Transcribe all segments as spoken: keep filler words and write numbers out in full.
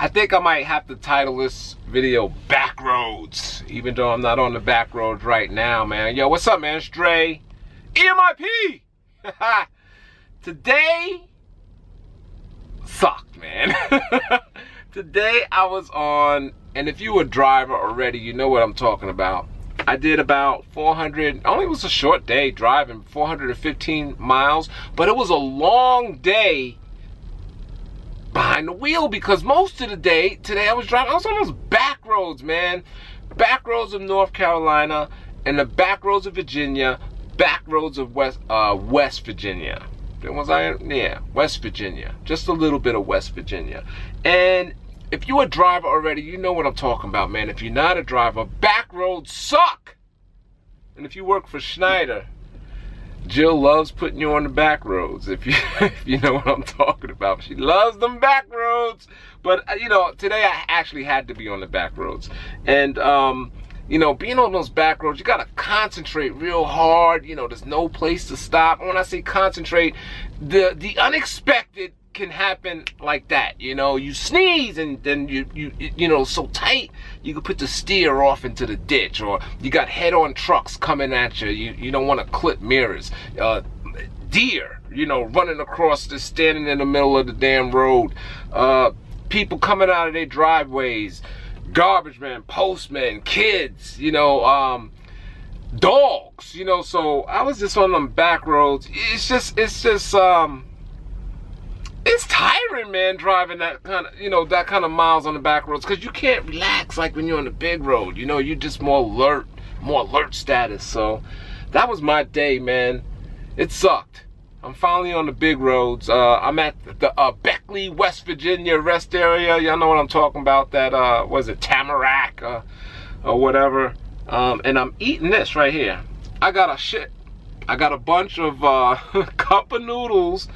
I think I might have to title this video Back Roads, even though I'm not on the back roads right now, man. Yo, what's up, man? It's Dre, E M I P. Today sucked, man. Today I was on, and if you were a driver already, you know what I'm talking about. I did about four hundred, only was a short day driving, four hundred fifteen miles, but it was a long day behind the wheel because most of the day, today I was driving, I was on those back roads, man. Back roads of North Carolina and the back roads of Virginia, back roads of West, uh, West Virginia. Was I in? Yeah, West Virginia. Just a little bit of West Virginia. And if you're a driver already, you know what I'm talking about, man. If you're not a driver, back roads suck. And if you work for Schneider, Jill loves putting you on the back roads, if you, if you know what I'm talking about. She loves them back roads. But, you know, today I actually had to be on the back roads. And, um... you know, being on those back roads, you gotta concentrate real hard. You know, there's no place to stop. And when I say concentrate, the the unexpected can happen like that. You know, you sneeze and then you you you know, so tight you could put the steer off into the ditch, or you got head-on trucks coming at you. You you don't want to clip mirrors. Uh, deer, you know, running across, the standing in the middle of the damn road. Uh, people coming out of their driveways. Garbage man, postman, kids, you know, um, dogs, you know. So I was just on them back roads. It's just, it's just, um, it's tiring, man, driving that kind of, you know, that kind of miles on the back roads, because you can't relax like when you're on the big road. You know, you're just more alert, more alert status. So that was my day, man. It sucked. I'm finally on the big roads. Uh, I'm at the uh, Beckley, West Virginia rest area. Y'all know what I'm talking about. That, uh, what is it, Tamarack uh, or whatever. Um, and I'm eating this right here. I got a shit. I got a bunch of uh, cup of noodles.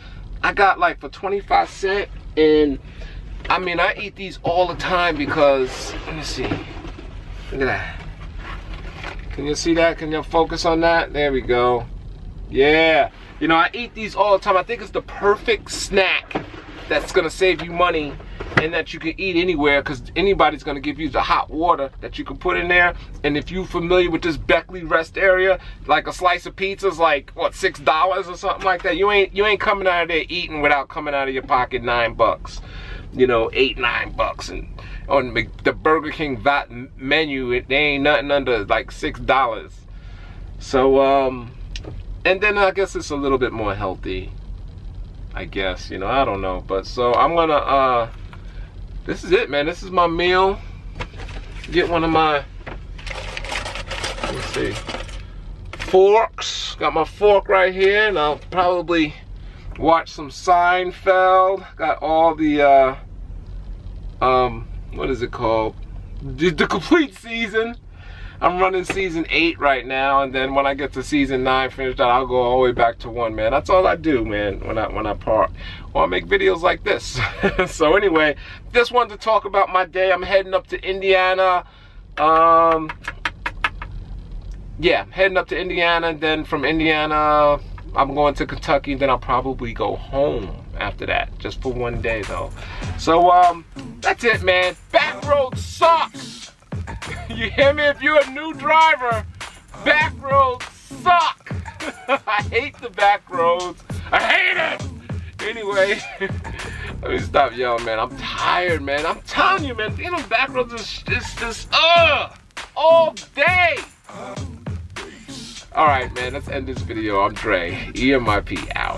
I got like for twenty-five cents. And I mean, I eat these all the time because, let me see. Look at that. Can you see that? Can you focus on that? There we go. Yeah. You know, I eat these all the time. I think it's the perfect snack that's gonna save you money and that you can eat anywhere, because anybody's gonna give you the hot water that you can put in there. And if you're familiar with this Beckley rest area, like a slice of pizza is like, what, six dollars or something like that. You ain't you ain't coming out of there eating without coming out of your pocket nine bucks. You know, eight, nine bucks. And on the Burger King menu, it they ain't nothing under like six dollars. So um and then I guess it's a little bit more healthy, I guess, you know, I don't know. But so I'm gonna, uh, this is it, man. This is my meal. Get one of my, let's see, forks. Got my fork right here, and I'll probably watch some Seinfeld. Got all the, uh, um, what is it called? The, the complete season. I'm running season eight right now, and then when I get to season nine finished out, I'll go all the way back to one, man. That's all I do, man, when I when I park. Or I make videos like this. So anyway, just wanted to talk about my day. I'm heading up to Indiana. Um, yeah, heading up to Indiana. Then from Indiana, I'm going to Kentucky. Then I'll probably go home after that, just for one day though. So um, that's it, man. Back road sucks. You hear me? If you're a new driver, back roads suck. I hate the back roads. I hate it. Anyway, let me stop yelling, man. I'm tired, man. I'm telling you, man. You know, back roads is just, just uh, all day. All right, man. Let's end this video. I'm Dre. E M I P out.